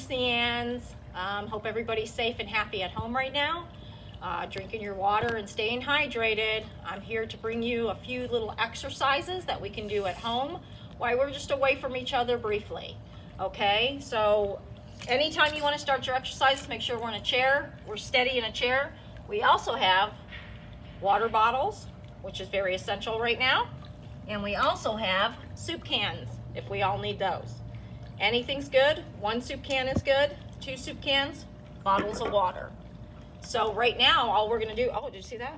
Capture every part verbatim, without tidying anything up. use the ends. Um, hope everybody's safe and happy at home right now, uh, drinking your water and staying hydrated. I'm here to bring you a few little exercises that we can do at home while we're just away from each other briefly. Okay, so anytime you want to start your exercises, make sure we're in a chair, we're steady in a chair. We also have water bottles, which is very essential right now. And we also have soup cans, if we all need those. Anything's good, one soup can is good, two soup cans, bottles of water. So right now, all we're gonna do, oh, did you see that?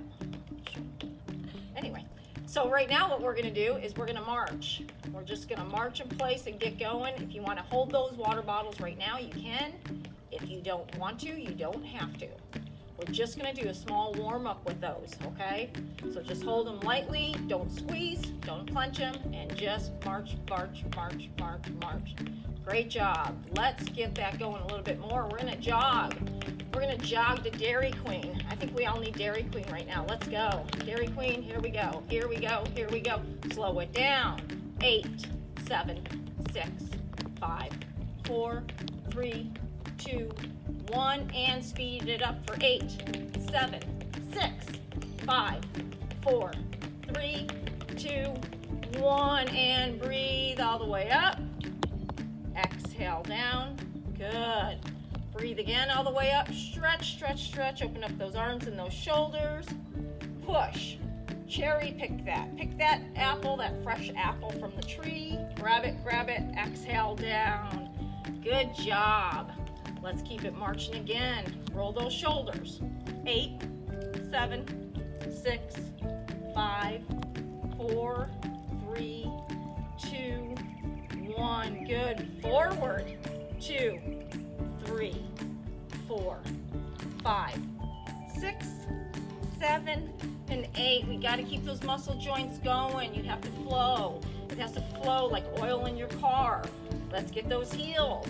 Anyway, so right now what we're gonna do is we're gonna march. We're just gonna march in place and get going. If you wanna hold those water bottles right now, you can. If you don't want to, you don't have to. We're just gonna do a small warm up with those, okay? So just hold them lightly, don't squeeze, don't clench them, and just march, march, march, march, march. Great job. Let's get that going a little bit more. We're gonna jog. We're gonna jog to Dairy Queen. I think we all need Dairy Queen right now. Let's go. Dairy Queen, here we go, here we go, here we go. Slow it down. Eight, seven, six, five, four, three, two, one, and speed it up for eight, seven, six, five, four, three, two, one, and breathe all the way up. Exhale down, good. Breathe again all the way up, stretch, stretch, stretch, open up those arms and those shoulders, push, cherry pick that. Pick that apple, that fresh apple from the tree, grab it, grab it, exhale down, good job. Let's keep it marching again. Roll those shoulders. Eight, seven, six, five, four, three, two, one. Good. Forward. Two, three, four, five, six, seven, and eight. We got to keep those muscle joints going. You have to flow. It has to flow like oil in your car. Let's get those heels.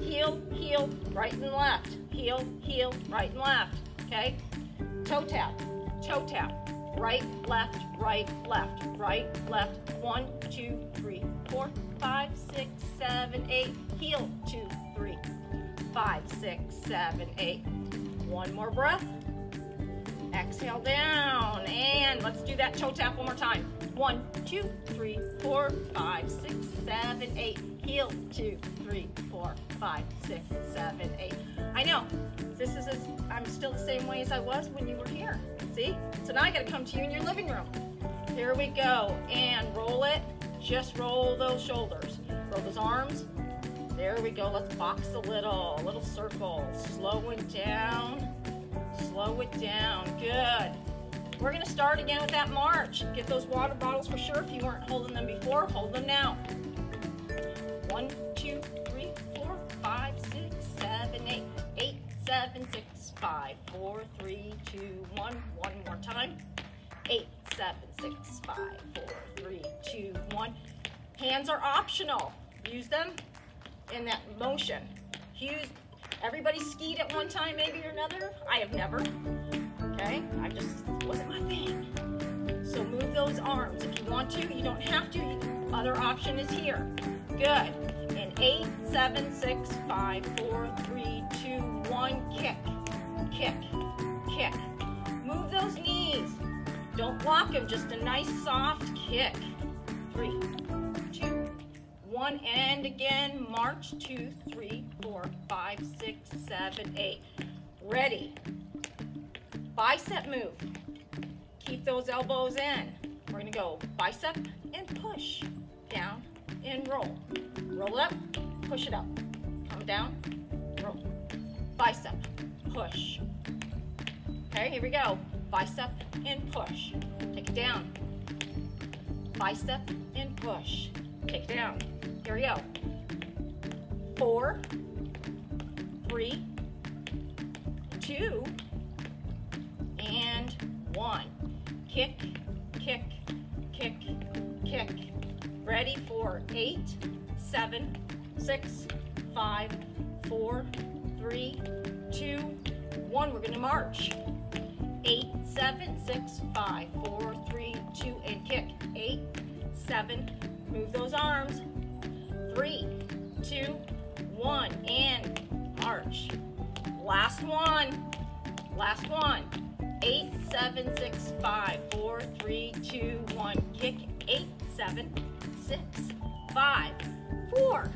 Heel, heel, right and left. Heel, heel, right and left. Okay? Toe tap, toe tap. Right, left, right, left, right, left. One, two, three, four, five, six, seven, eight. Heel, two, three, five, six, seven, eight. One more breath. Exhale down. And let's do that toe tap one more time. One, two, three, four, five, six, seven, eight. Heel, two, three, four, five, six, seven, eight. I know, this is, as, I'm still the same way as I was when you were here, see? So now I gotta come to you in your living room. Here we go, and roll it. Just roll those shoulders, roll those arms. There we go, let's box a little, a little circle. Slow it down, slow it down, good. We're gonna start again with that march. Get those water bottles for sure. If you weren't holding them before, hold them now. One, two, three, four, five, six, seven, eight, eight, seven, six, five, four, three, two, one. One more time. Eight, seven, six, five, four, three, two, one. Hands are optional. Use them in that motion. Use. Everybody skied at one time, maybe or another. I have never. Okay, I just wasn't my thing. So move those arms if you want to. You don't have to. Other option is here. Good. And eight, seven, six, five, four, three, two, one. Kick, kick, kick. Move those knees. Don't block them. Just a nice soft kick. Three, two, one. And again, march. Two, three, four, five, six, seven, eight. Ready. Bicep move. Keep those elbows in. We're going to go bicep and push down. And roll. Roll up, push it up. Come down, roll. Bicep, push. Okay, here we go. Bicep and push. Take it down. Bicep and push. Take it down. Here we go. Four, three, two, and one. Kick, kick, kick, kick. Ready for eight, seven, six, five, four, three, two, one. We're gonna march. Eight, seven, six, five, four, three, two, and kick. Eight, seven, move those arms. Three, two, one, and stretch. Last one. Last one. Eight, seven, six, five, four, three, two, one. Kick. Eight, seven, six, five, four,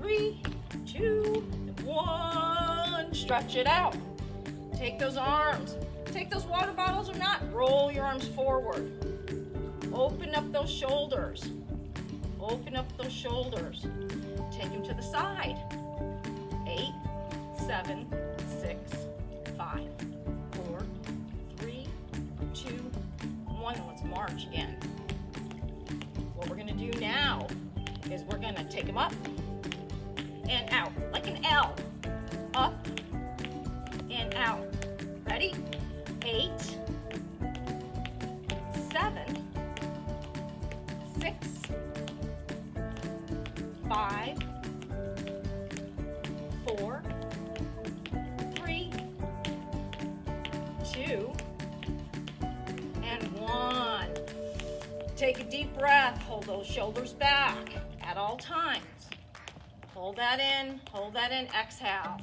three, two, one. Stretch it out. Take those arms. Take those water bottles or not. Roll your arms forward. Open up those shoulders. Open up those shoulders. Take them to the side. Eight, seven, six, five, four, three, two, one. And let's march again. What we're gonna do now is we're gonna take them up and out, like an L. Up and out. Ready? Eight, seven, six, five, four, three, two, and one. Take a deep breath, hold those shoulders back at all times. Hold that in, hold that in, exhale.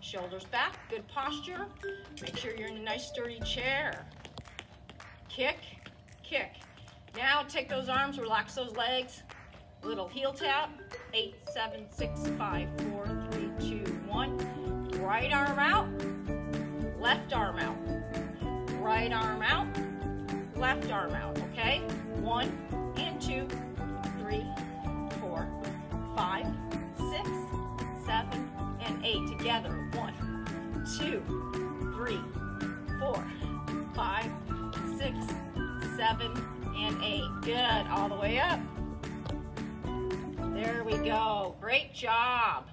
Shoulders back, good posture. Make sure you're in a nice sturdy chair. Kick, kick. Now take those arms, relax those legs. Little heel tap. Eight, seven, six, five, four, three, two, one. Right arm out, left arm out. Right arm out, left arm out, okay? One and two, three, four, five, six, seven, and eight. Together, one, two, three, four, five, six, seven, and eight. Good, all the way up. There we go, great job.